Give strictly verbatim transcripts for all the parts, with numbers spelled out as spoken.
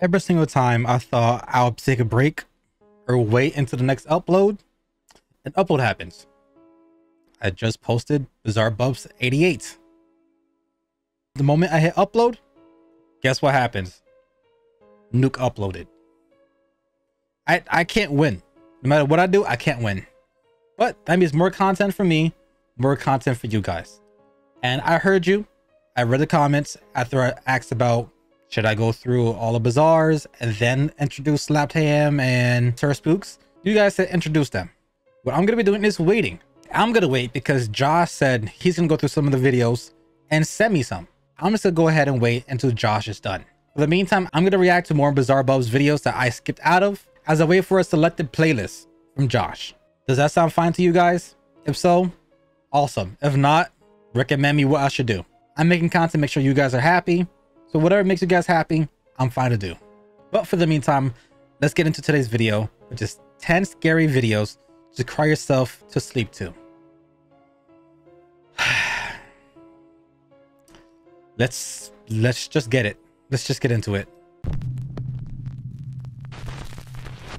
Every single time I thought I'll take a break or wait until the next upload, an upload happens. I just posted Bizarre Buffs eighty-eight. The moment I hit upload, guess what happens? Nuke uploaded. I, I can't win. No matter what I do, I can't win. But that means more content for me, more content for you guys. And I heard you. I read the comments after I asked about, should I go through all the Bizarres and then introduce Slapped Ham and Tur Spooks? You guys said introduce them. What I'm going to be doing is waiting. I'm going to wait because Josh said he's going to go through some of the videos and send me some. I'm just going to go ahead and wait until Josh is done. In the meantime, I'm going to react to more Bizarre Buffs videos that I skipped out of as I wait for a selected playlist from Josh. Does that sound fine to you guys? If so, awesome. If not, recommend me what I should do. I'm making content, make sure you guys are happy. So whatever makes you guys happy, I'm fine to do. But for the meantime, let's get into today's video, which is ten scary videos to cry yourself to sleep to. let's let's just get it. Let's just get into it.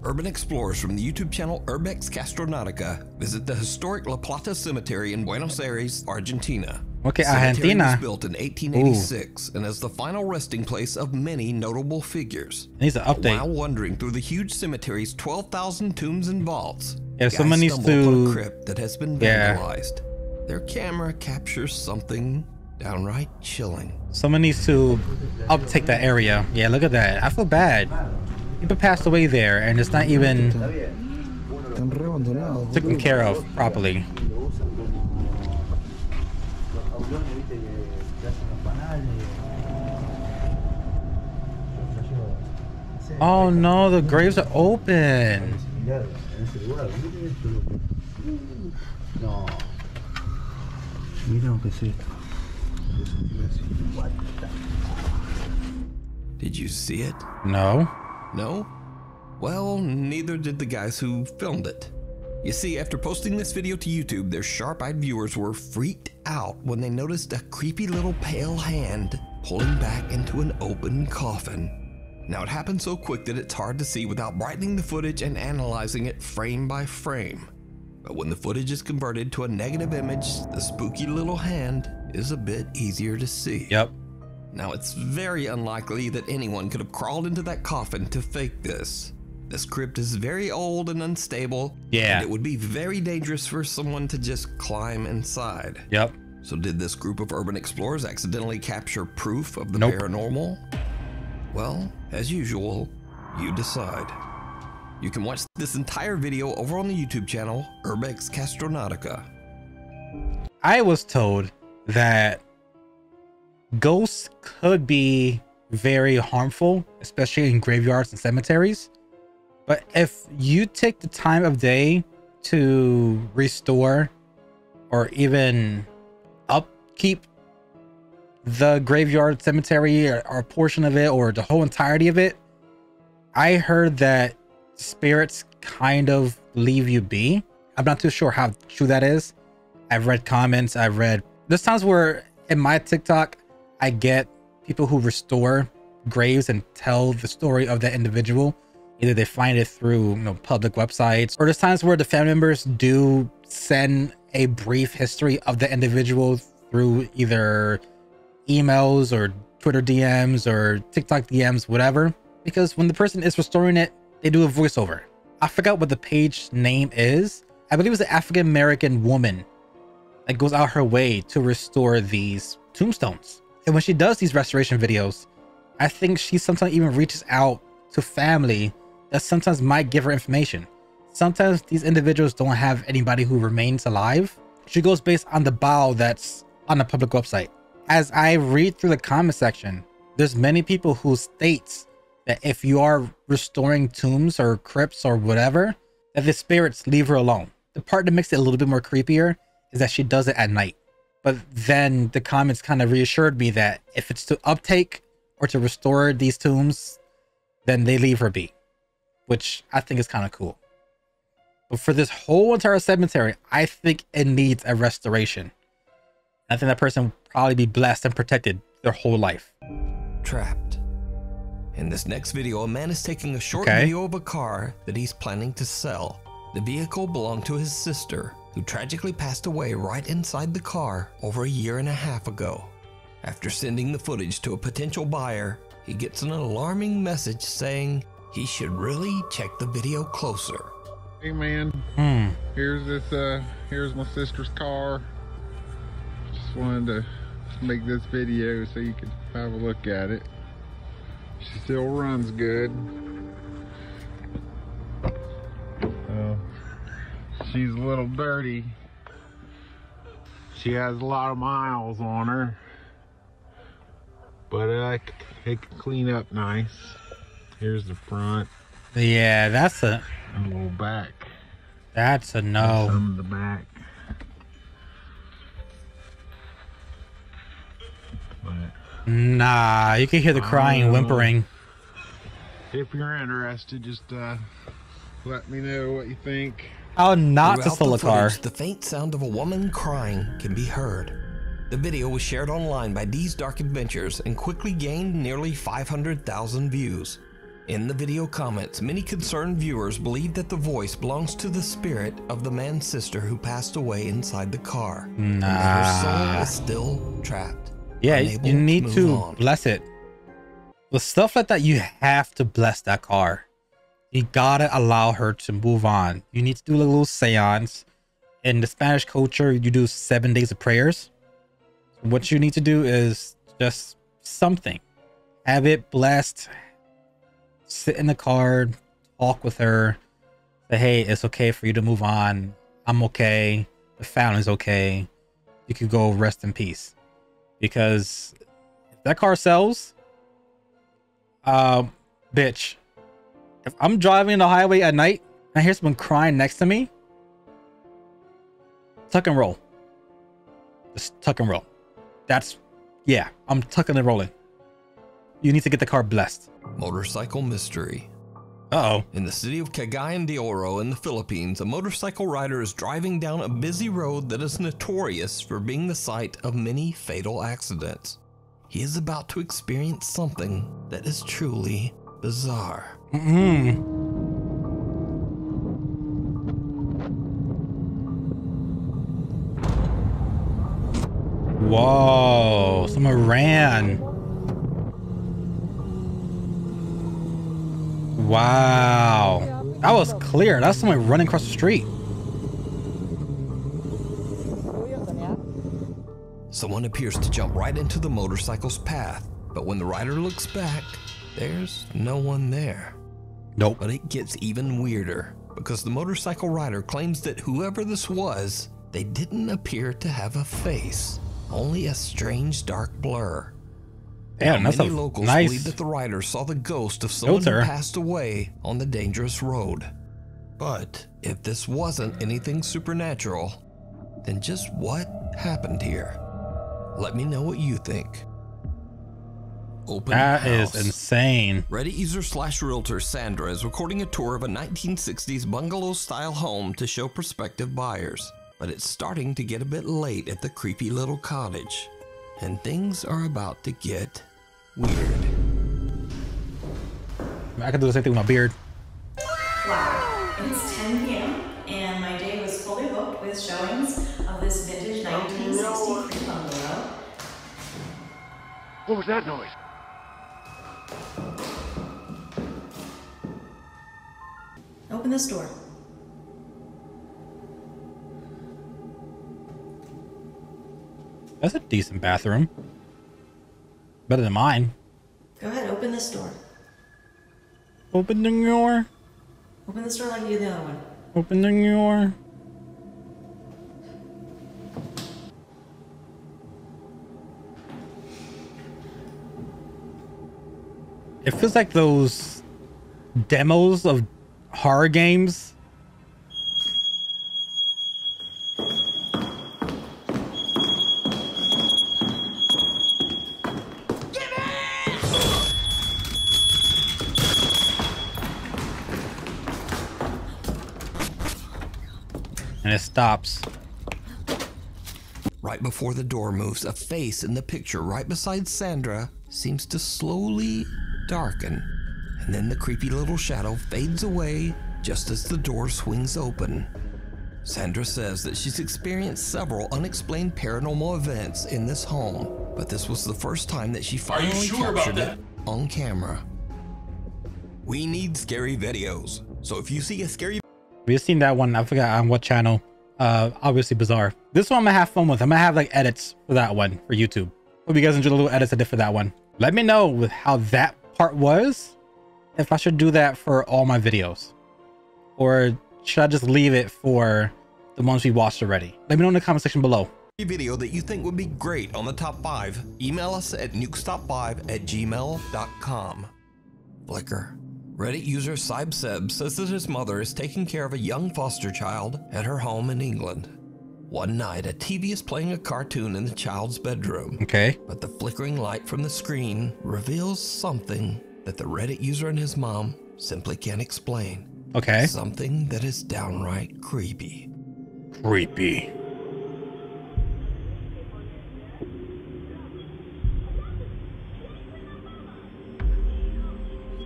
Urban explorers from the YouTube channel Urbex Castronautica visit the historic La Plata Cemetery in Buenos Aires, Argentina. Okay, the cemetery Argentina was built in eighteen eighty-six. Ooh. And is the final resting place of many notable figures. Needs an update. While wandering through the huge cemetery's twelve thousand tombs and vaults, if someone needs to, a crypt that has been vandalized. Yeah. Their camera captures something downright chilling. Someone needs to uptake that area. Yeah, look at that. I feel bad. People passed away there, and it's not even taken care of properly. Oh no, the graves are open. Did you see it? No. No? Well, neither did the guys who filmed it. You see, after posting this video to YouTube, their sharp-eyed viewers were freaked out when they noticed a creepy little pale hand pulling back into an open coffin. Now, it happened so quick that it's hard to see without brightening the footage and analyzing it frame by frame. But when the footage is converted to a negative image, the spooky little hand is a bit easier to see. Yep. Now, it's very unlikely that anyone could have crawled into that coffin to fake this. This crypt is very old and unstable. Yeah. And it would be very dangerous for someone to just climb inside. Yep. So did this group of urban explorers accidentally capture proof of the nope. paranormal? Well, as usual, you decide. You can watch this entire video over on the YouTube channel, Urbex Castronautica. I was told that ghosts could be very harmful, especially in graveyards and cemeteries. But if you take the time of day to restore or even upkeep the graveyard, cemetery, or, or a portion of it, or the whole entirety of it, I heard that spirits kind of leave you be. I'm not too sure how true that is. I've read comments. I've read there's times where in my TikTok, I get people who restore graves and tell the story of that individual. Either they find it through, you know, public websites, or there's times where the family members do send a brief history of the individual through either emails or Twitter D Ms or TikTok D Ms, whatever. Because when the person is restoring it, they do a voiceover. I forgot what the page name is. I believe it's an African-American woman that goes out her way to restore these tombstones. And when she does these restoration videos, I think she sometimes even reaches out to family that sometimes might give her information. Sometimes these individuals don't have anybody who remains alive. She goes based on the bio that's on the public website. As I read through the comment section, there's many people who states that if you are restoring tombs or crypts or whatever, that the spirits leave her alone. The part that makes it a little bit more creepier is that she does it at night. But then the comments kind of reassured me that if it's to uptake or to restore these tombs, then they leave her be, which I think is kind of cool. But for this whole entire cemetery, I think it needs a restoration. I think that person will probably be blessed and protected their whole life. Trapped. In this next video, a man is taking a short okay. video of a car that he's planning to sell. The vehicle belonged to his sister, who tragically passed away right inside the car over a year and a half ago. After sending the footage to a potential buyer, he gets an alarming message saying he should really check the video closer. Hey man, hmm. here's this, uh, here's my sister's car. Just wanted to make this video so you could have a look at it. She still runs good. Uh, she's a little dirty. She has a lot of miles on her, but uh, it can clean up nice. Here's the front. Yeah, that's a, a little back. That's a no. Some of the back. But nah, you can hear the crying and whimpering. If you're interested, just uh, let me know what you think. Oh, not to sell a car. The faint sound of a woman crying can be heard. The video was shared online by These Dark Adventures and quickly gained nearly five hundred thousand views. In the video comments, many concerned viewers believe that the voice belongs to the spirit of the man's sister who passed away inside the car. Nah. And her soul is still trapped. Yeah, you need to, to bless it. With stuff like that, you have to bless that car. You gotta allow her to move on. You need to do a little seance. In the Spanish culture, you do seven days of prayers. What you need to do is just something. Have it blessed. Sit in the car, talk with her. Say, hey, it's okay for you to move on. I'm okay. The family's okay. You can go rest in peace. Because if that car sells, um, bitch, if I'm driving the highway at night and I hear someone crying next to me, tuck and roll. Just tuck and roll. That's, yeah, I'm tucking and rolling. You need to get the car blessed. Motorcycle mystery. Uh-oh. In the city of Cagayan de Oro in the Philippines, a motorcycle rider is driving down a busy road that is notorious for being the site of many fatal accidents. He is about to experience something that is truly bizarre. Mm-hmm. Whoa, someone ran. Wow. That was clear. That's someone running across the street. Someone appears to jump right into the motorcycle's path, but when the rider looks back, there's no one there. Nope. But it gets even weirder because the motorcycle rider claims that whoever this was, they didn't appear to have a face. Only a strange dark blur. Damn, that's many a locals nice believe that the rider saw the ghost of someone filter. who passed away on the dangerous road. But if this wasn't anything supernatural, then just what happened here? Let me know what you think. Open that house. Is insane. Reddit user slash realtor Sandra is recording a tour of a nineteen sixties bungalow-style home to show prospective buyers. But it's starting to get a bit late at the creepy little cottage, and things are about to get weird. I can do the same thing with my beard. Wow, it's ten P M and my day was fully booked with showings of this vintage nineteen sixty-three bungalow. What was that noise? Open this door. That's a decent bathroom. Better than mine. Go ahead, open this door. Open the door. Open this door like you did the other one. Open the door. It feels like those demos of horror games. And it stops. Right before the door moves, a face in the picture right beside Sandra seems to slowly darken, and then the creepy little shadow fades away just as the door swings open. Sandra says that she's experienced several unexplained paranormal events in this home, but this was the first time that she finally sure captured it on camera. We need scary videos, so if you see a scary... We've seen that one, I forgot on what channel. Uh, obviously Bizarre. This one I'm gonna have fun with. I'm gonna have like edits for that one for YouTube. Hope you guys enjoyed the little edits I did for that one. Let me know with how that part was, if I should do that for all my videos, or should I just leave it for the ones we watched already? Let me know in the comment section below. Video that you think would be great on the top five, email us at nukes top five at gmail dot com. Flickr. Reddit user Sibseb says that his mother is taking care of a young foster child at her home in England. One night, a T V is playing a cartoon in the child's bedroom. Okay. But the flickering light from the screen reveals something that the Reddit user and his mom simply can't explain. Okay. Something that is downright creepy. Creepy.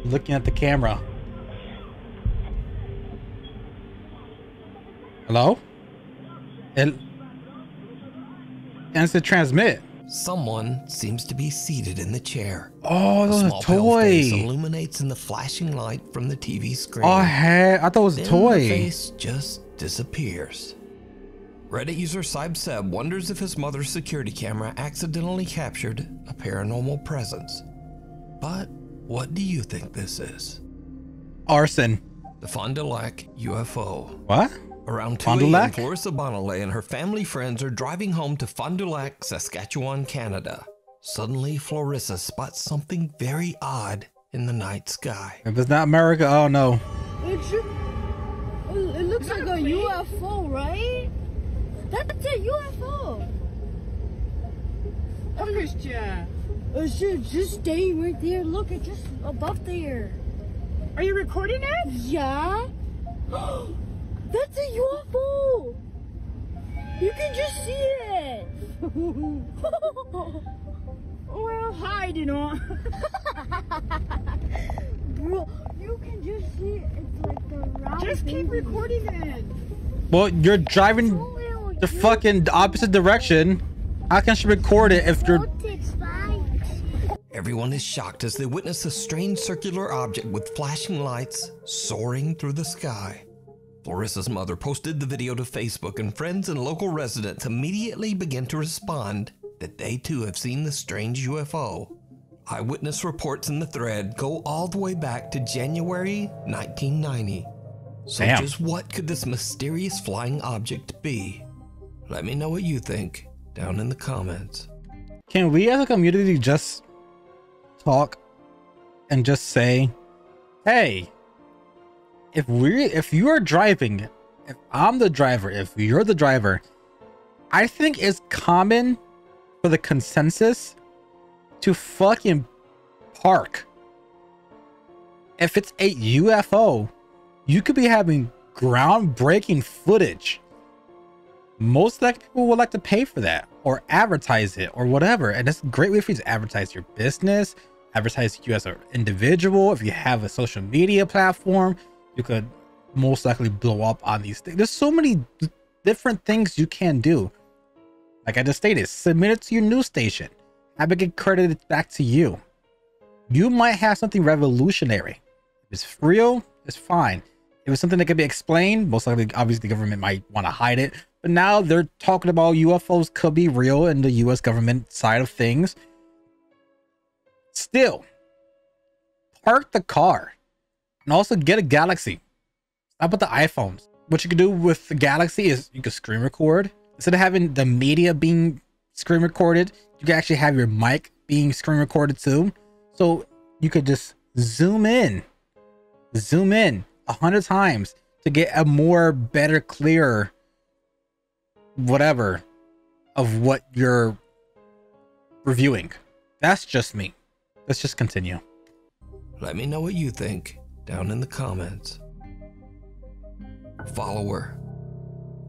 Looking at the camera. Hello? It ends to transmit. Someone seems to be seated in the chair. Oh, that was a, a toy. Face illuminates in the flashing light from the T V screen. Oh, hey, I thought it was then a toy. The face just disappears. Reddit user Sibseb wonders if his mother's security camera accidentally captured a paranormal presence. But what do you think this is? Arson. The Fond du Lac U F O. What? Around two A M, Clarissa Bonalé and her family friends are driving home to Fond du Lac, Saskatchewan, Canada. Suddenly, Florissa spots something very odd in the night sky. If it's not America, oh no. It, should, it looks like a U F O, right? That's a U F O. Understand? It's just, just staying right there. Look, it's just above there. Are you recording it? Yeah. That's a U F O! You can just see it! Well, hide, you know. Bro, you can just see it. It's like the round Just keep thing. recording it! Well, you're driving the you. fucking opposite direction. How can she record it if you're... Everyone is shocked as they witness a strange circular object with flashing lights soaring through the sky. Florissa's mother posted the video to Facebook, and friends and local residents immediately began to respond that they too have seen the strange U F O. Eyewitness reports in the thread go all the way back to January nineteen ninety. So Damn. just what could this mysterious flying object be? Let me know what you think down in the comments. Can we as a community just talk and just say, hey, If we, if you are driving, if I'm the driver, if you're the driver, I think it's common for the consensus to fucking park. If it's a U F O, you could be having groundbreaking footage. Most likely people would like to pay for that or advertise it or whatever. And it's a great way for you to advertise your business, advertise you as an individual. If you have a social media platform, you could most likely blow up on these things. There's so many different things you can do. Like I just stated, submit it to your news station. Have it get credited back to you. You might have something revolutionary. If it's real, it's fine. If it's something that could be explained, most likely, obviously, the government might want to hide it. But now they're talking about U F Os could be real in the U S government side of things. Still, park the car. And also get a Galaxy. Stop with the iPhones. What you can do with the Galaxy is you can screen record. Instead of having the media being screen recorded, you can actually have your mic being screen recorded too. So you could just zoom in, zoom in a hundred times to get a more better, clearer, whatever of what you're reviewing. That's just me. Let's just continue. Let me know what you think down in the comments. Follower.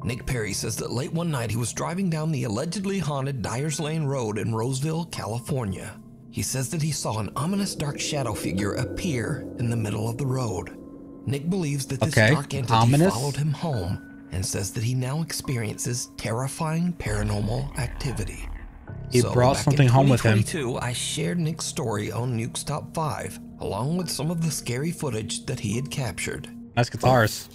Nick Perry says that late one night he was driving down the allegedly haunted Dyer's Lane Road in Roseville, California. He says that he saw an ominous dark shadow figure appear in the middle of the road. Nick believes that this okay. dark entity ominous. followed him home and says that he now experiences terrifying paranormal activity. He so brought something home with him. I shared Nick's story on Nuke's Top five, along with some of the scary footage that he had captured. Nice guitars.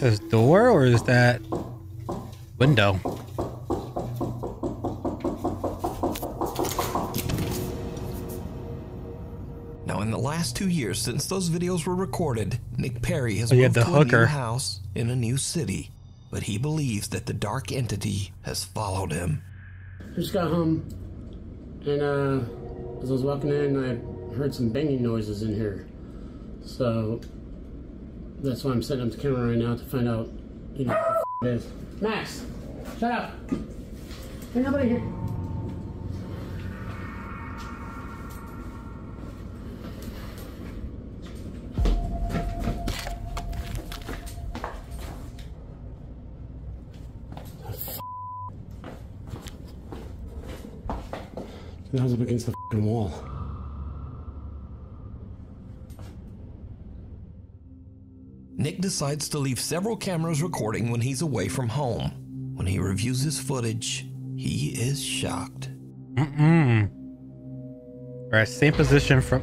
Is this door or is that window? Now, in the last two years since those videos were recorded, Nick Perry has oh, moved the to hooker. a new house in a new city, but he believes that the dark entity has followed him. I just got home, and uh, as I was walking in, I heard some banging noises in here, so. That's why I'm setting up the camera right now, to find out, you know, what the f it is. Max, shut up. Ain't nobody here. That was up against the f***ing wall. Nick decides to leave several cameras recording when he's away from home. When he reviews his footage, he is shocked. Mm-mm. All right, same position from...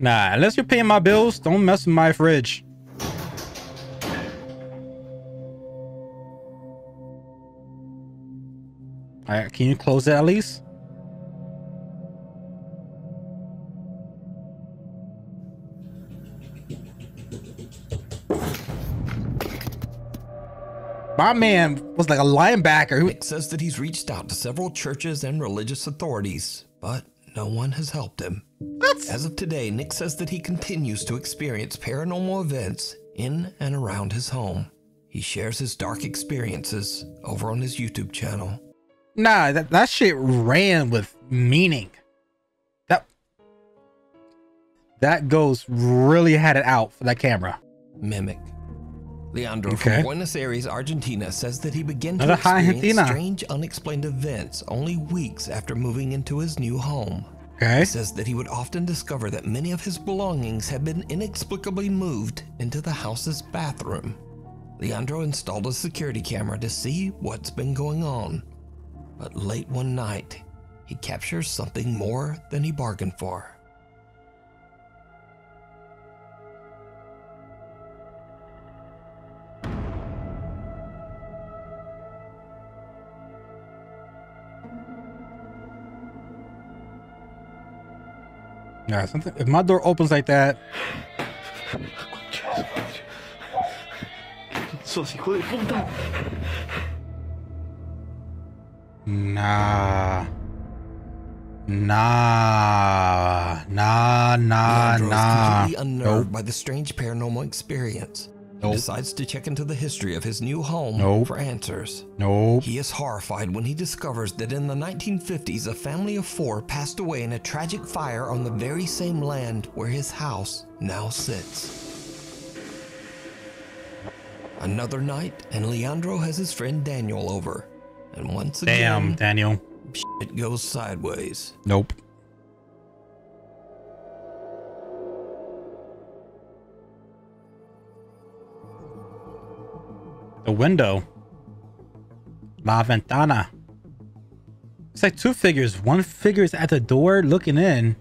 Nah, unless you're paying my bills, don't mess with my fridge. All right, can you close it at least? My man was like a linebacker. Nick says that he's reached out to several churches and religious authorities, but no one has helped him. What? As of today, Nick says that he continues to experience paranormal events in and around his home. He shares his dark experiences over on his YouTube channel. Nah, that, that shit ran with meaning. That, that ghost really had it out for that camera. Mimic. Leandro okay. from Buenos Aires, Argentina, says that he began to experience strange, unexplained events only weeks after moving into his new home. Okay. He says that he would often discover that many of his belongings had been inexplicably moved into the house's bathroom. Leandro installed a security camera to see what's been going on. But late one night, he captures something more than he bargained for. Yeah, something, if my door opens like that. Nah. Nah. Nah, nah, nah. Completely unnerved nope. by the strange paranormal experience. Nope. He decides to check into the history of his new home nope. for answers. Nope. He is horrified when he discovers that in the nineteen fifties, a family of four passed away in a tragic fire on the very same land where his house now sits. Another night, and Leandro has his friend Daniel over. And once again, damn, Daniel. Shit goes sideways. Nope. The window. La ventana. It's like two figures. One figure is at the door looking in.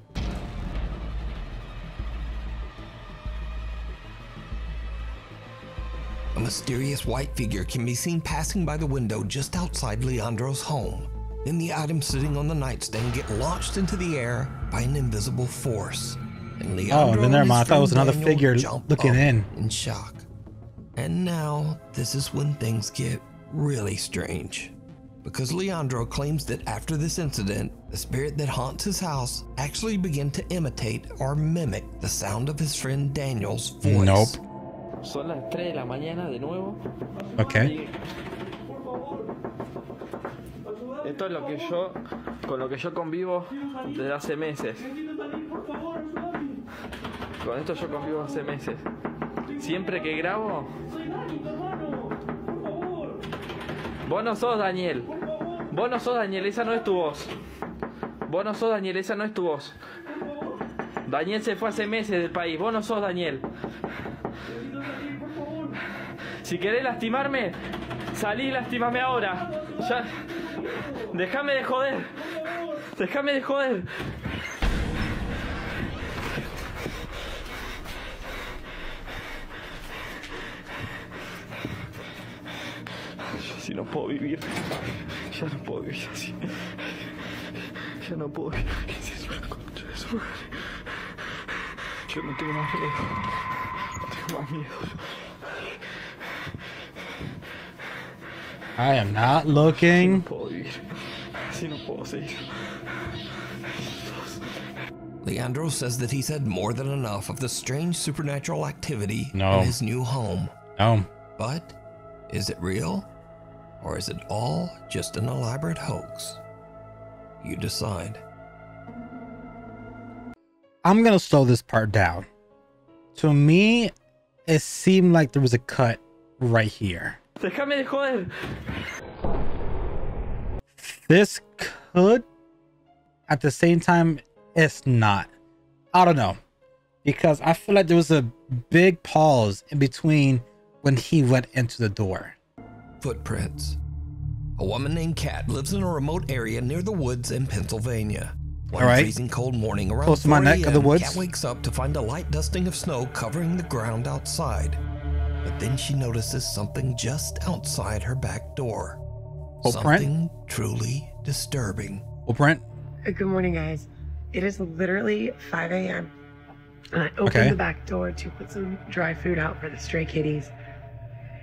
A mysterious white figure can be seen passing by the window just outside Leandro's home. Then the items sitting on the nightstand get launched into the air by an invisible force. And Leandro oh, then there, I thought it was another Daniel figure looking in. In shock. And now, this is when things get really strange. Because Leandro claims that after this incident, the spirit that haunts his house actually began to imitate or mimic the sound of his friend Daniel's voice. Nope. Okay. con lo que yo convivo desde hace meses. Con esto yo convivo hace meses. Siempre que grabo... Vos no sos Daniel. Vos no sos Daniel, esa no es tu voz. Vos no sos Daniel, esa no es tu voz. Daniel se fue hace meses del país. Vos no sos Daniel. Si querés lastimarme, salí y lastimame ahora. Ya. Déjame de joder. Déjame de joder. Yo así no puedo vivir. Ya no puedo vivir así. Ya no puedo vivir. Yo no tengo más miedo. No tengo más miedo. I am not looking. Leandro says that he's had more than enough of the strange supernatural activity no. in his new home. No. But is it real? Or is it all just an elaborate hoax? You decide. I'm gonna slow this part down. To me, it seemed like there was a cut right here. Déjame de joder. This could, at the same time, it's not. I don't know, because I feel like there was a big pause in between when he went into the door. Footprints. A woman named Kat lives in a remote area near the woods in Pennsylvania. One All right. freezing cold morning around Close to my neck of the woods. Kat wakes up to find a light dusting of snow covering the ground outside. But then she notices something just outside her back door. Footprint? Something truly disturbing. Footprint? Good morning, guys. It is literally five A M and I opened okay. the back door to put some dry food out for the stray kitties.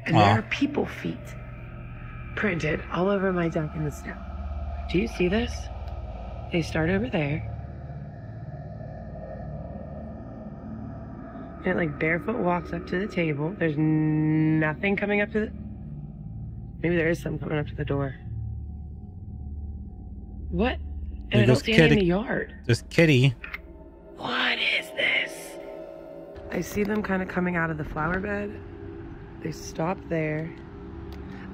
And wow. there are people feet printed all over my deck in the snow. Do you see this? They start over there. And it like barefoot walks up to the table. There's nothing coming up to the... Maybe there is something coming up to the door. What? And I don't see any in the yard. This kitty. What is this? I see them kind of coming out of the flower bed. They stop there.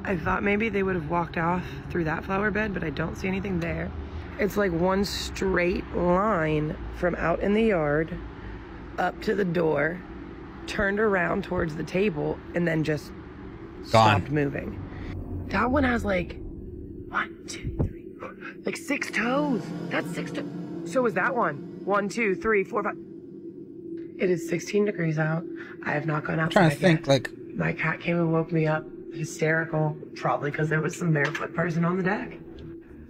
I thought maybe they would have walked off through that flower bed, but I don't see anything there. It's like one straight line from out in the yard up to the door, turned around towards the table, and then just Gone. stopped moving. That one has like one, two, three, four, like six toes. That's six toes. So is that one. One, two, three, four, five. It is sixteen degrees out. I have not gone outside. I'm trying to think, yet. like my cat came and woke me up, hysterical, probably because there was some barefoot person on the deck.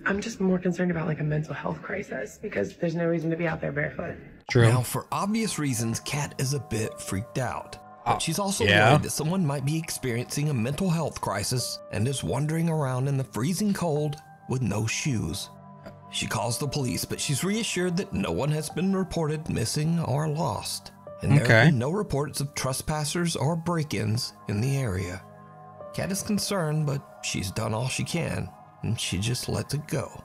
I'm just more concerned about like a mental health crisis because there's no reason to be out there barefoot. True. Now, for obvious reasons, Kat is a bit freaked out. But she's also yeah. worried that someone might be experiencing a mental health crisis and is wandering around in the freezing cold with no shoes. She calls the police, but she's reassured that no one has been reported missing or lost. And there okay. have been no reports of trespassers or break-ins in the area. Kat is concerned, but she's done all she can, and she just lets it go.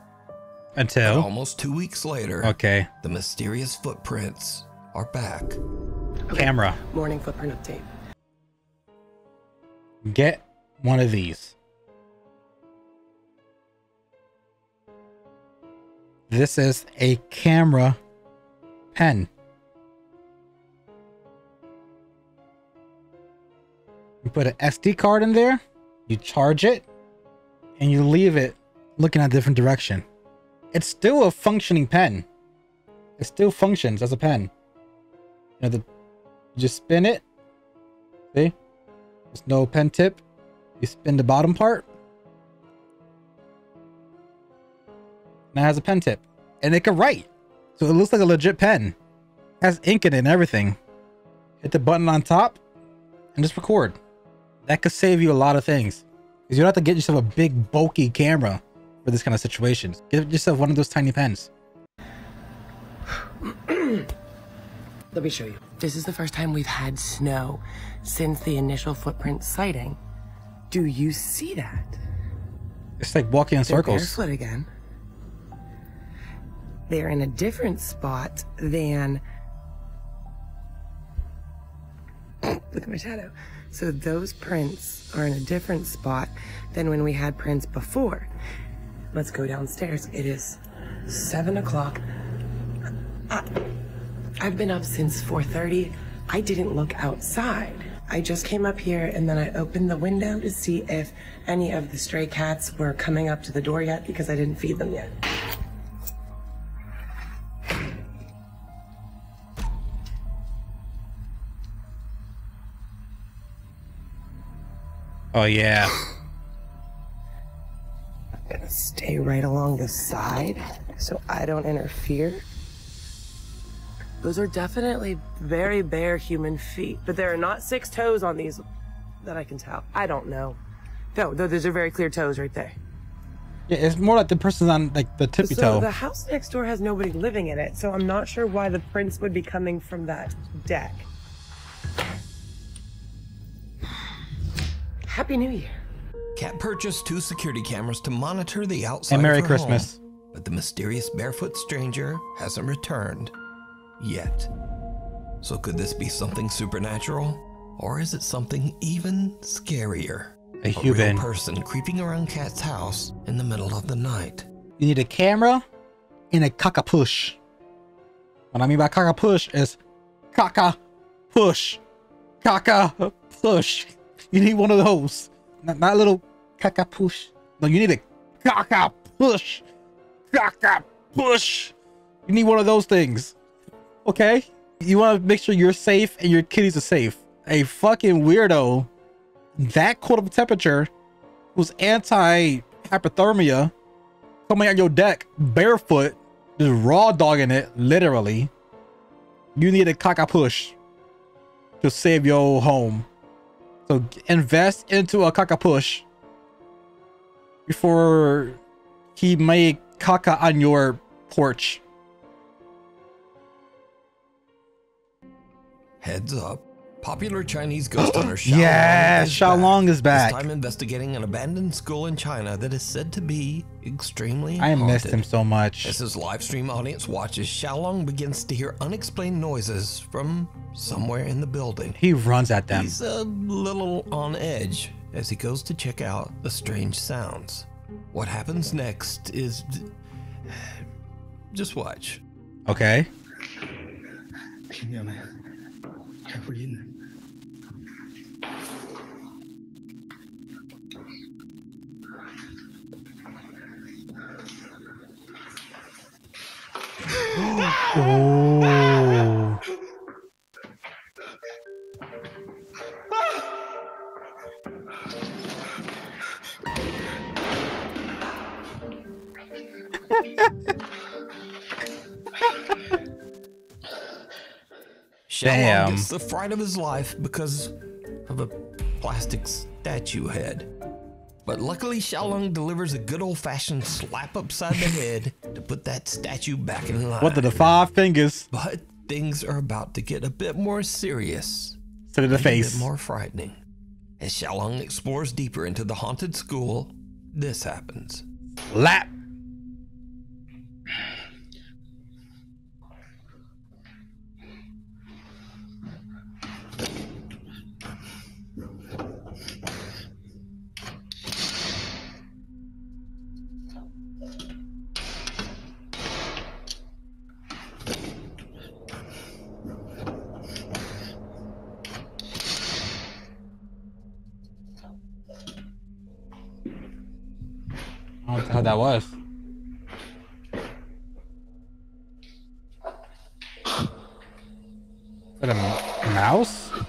Until and almost two weeks later, okay, the mysterious footprints are back. Okay. Camera. Morning footprint update. Get one of these. This is a camera pen. You put an S D card in there, you charge it, and you leave it looking at a different direction. It's still a functioning pen. It still functions as a pen. You know, the, you just spin it. See? There's no pen tip. You spin the bottom part. Now it has a pen tip. And it can write. So it looks like a legit pen. It has ink in it and everything. Hit the button on top and just record. That could save you a lot of things. Because you don't have to get yourself a big, bulky camera for this kind of situations. Give yourself one of those tiny pens. Let me show you. This is the first time we've had snow since the initial footprint sighting. Do you see that? It's like walking in They're circles. Barefoot again. they're in a different spot than... Look at my shadow. So those prints are in a different spot than when we had prints before. Let's go downstairs. It is seven o'clock. I've been up since four thirty. I didn't look outside. I just came up here and then I opened the window to see if any of the stray cats were coming up to the door yet because I didn't feed them yet. Oh yeah. I'm gonna stay right along the side so I don't interfere. Those are definitely very bare human feet, but there are not six toes on these that I can tell. I don't know. No, though those are very clear toes right there. Yeah, it's more like the person's on like the tippy so toe. So the house next door has nobody living in it, so I'm not sure why the prints would be coming from that deck. Happy New Year. Cat purchased two security cameras to monitor the outside and Merry of her Christmas. Home, but the mysterious barefoot stranger hasn't returned. Yet. So could this be something supernatural? Or is it something even scarier? A, a human real person creeping around Cat's house in the middle of the night. You need a camera and a kakapush. What I mean by kakapush is kakapush. Kakapush. You need one of those. Not, not a little kakapush. No, you need a kakapush. Kakapush. You need one of those things. Okay, you want to make sure you're safe and your kitties are safe. A fucking weirdo that cold of a temperature who's anti-hypothermia coming on your deck barefoot, just raw dogging it, literally. You need a kakapush to save your home. So invest into a kakapush before he made caca on your porch. Heads up, popular Chinese ghost hunter Xiaolong yeah, is Xiaolong back, is back. This time investigating an abandoned school in China that is said to be extremely I haunted. Missed him so much. As his live stream audience watches, Xiaolong begins to hear unexplained noises from somewhere in the building. He runs at them. He's a little on edge as he goes to check out the strange sounds. What happens next is... just watch. Okay. Oh. Xiaolong gets the fright of his life because of a plastic statue head. But luckily, Xiaolong delivers a good old-fashioned slap upside the head to put that statue back in line. What are the five fingers? But things are about to get a bit more serious. To the face. A bit more frightening. As Xiaolong explores deeper into the haunted school, this happens. Slap! How that was. Is that a mouse? Is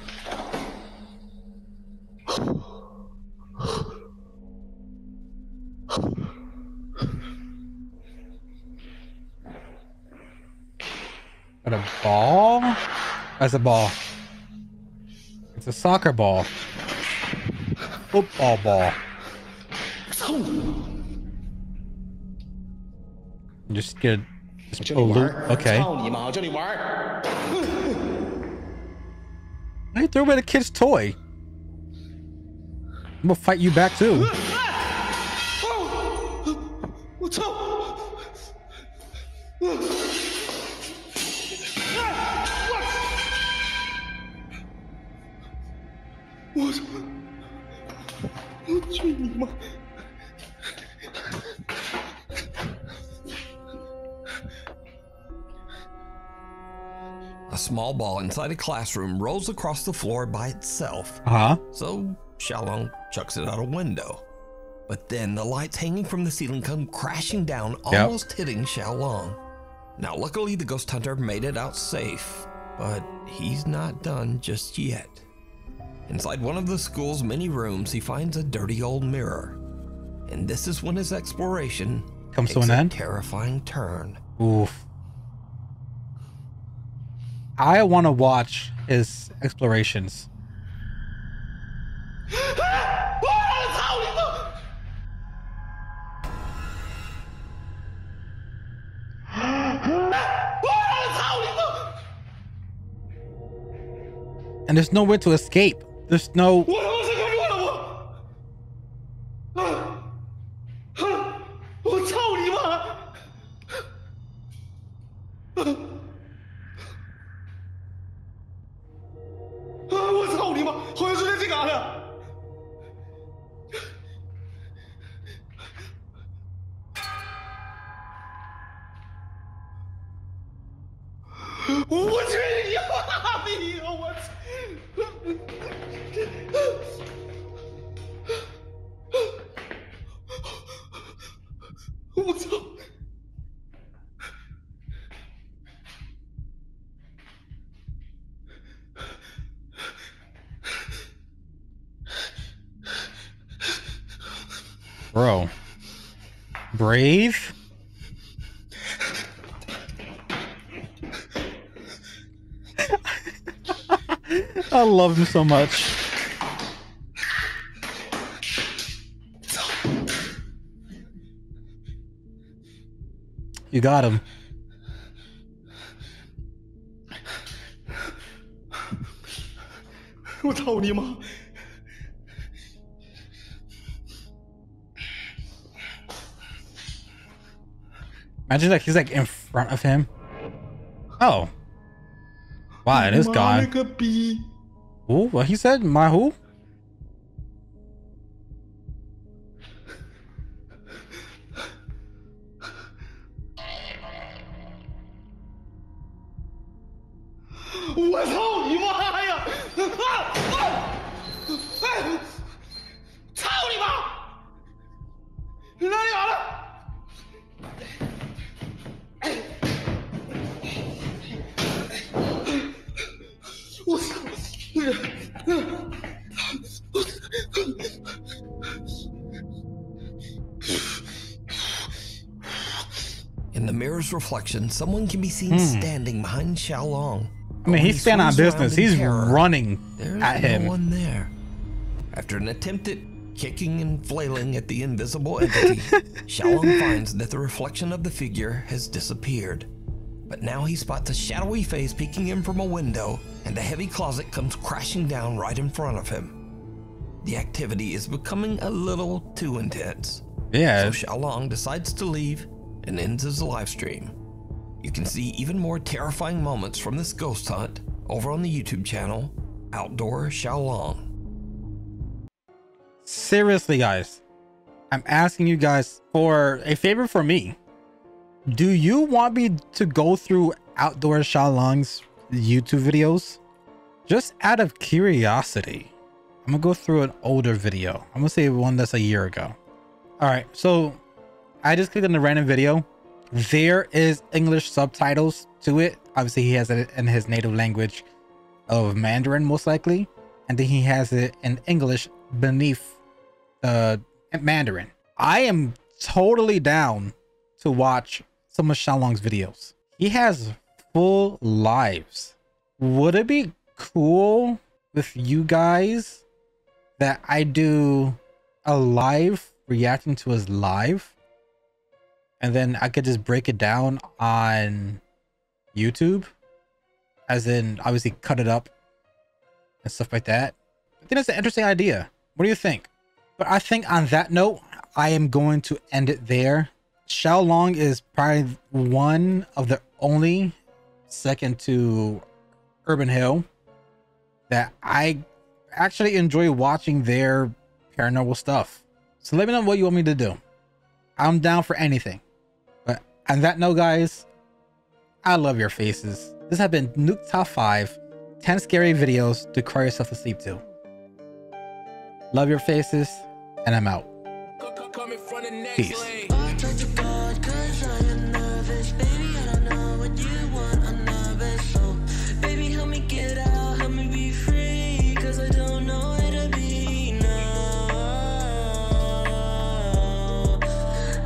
that a ball? That's a ball. It's a soccer ball. Football ball. Just get just a loop. Okay. I threw away the kid's toy. I'm gonna fight you back too. 我怎么？我去你妈！ A small ball inside a classroom rolls across the floor by itself. Uh-huh. So Xiaolong chucks it out a window. But then the lights hanging from the ceiling come crashing down, yep. almost hitting Xiaolong. Now, luckily, the ghost hunter made it out safe, but he's not done just yet. Inside one of the school's many rooms, he finds a dirty old mirror. And this is when his exploration comes to an end. Terrifying turn. Oof. I want to watch his explorations. And there's nowhere to escape. There's no... Bro, breathe. I love him so much. You got him. What the hell, man? Imagine like he's like in front of him. Oh. Wow, it is gone. Ooh, what he said? My who? In the mirror's reflection, someone can be seen mm. standing behind Xiaolong. I mean, he's standing on business. He's terror. running There's at no him. One there. After an attempt at kicking and flailing at the invisible entity, Xiaolong finds that the reflection of the figure has disappeared. But now he spots a shadowy face peeking in from a window, and the heavy closet comes crashing down right in front of him. The activity is becoming a little too intense. Yeah. So Xiaolong decides to leave and ends his live stream. You can see even more terrifying moments from this ghost hunt over on the YouTube channel, Outdoor Xiaolong. Seriously, guys, I'm asking you guys for a favor for me. Do you want me to go through Outdoor Xiaolong's YouTube videos? Just out of curiosity, I'm gonna go through an older video. I'm gonna say one that's a year ago. All right, so I just clicked on the random video. There is English subtitles to it. Obviously, he has it in his native language of Mandarin, most likely, and then he has it in English beneath uh, Mandarin. I am totally down to watch some of Xiaolong's videos. He has full lives. Would it be cool with you guys that I do a live reacting to his live, and then I could just break it down on YouTube, as in obviously cut it up and stuff like that? I think that's an interesting idea. What do you think? But I think on that note, I am going to end it there. Xiaolong is probably one of the only, second to Urban Hill, that I actually enjoy watching their paranormal stuff. So let me know what you want me to do. I'm down for anything. But on that note, guys, I love your faces. This has been Nuke's Top five, ten scary videos to cry yourself to sleep to. Love your faces, and I'm out. Peace.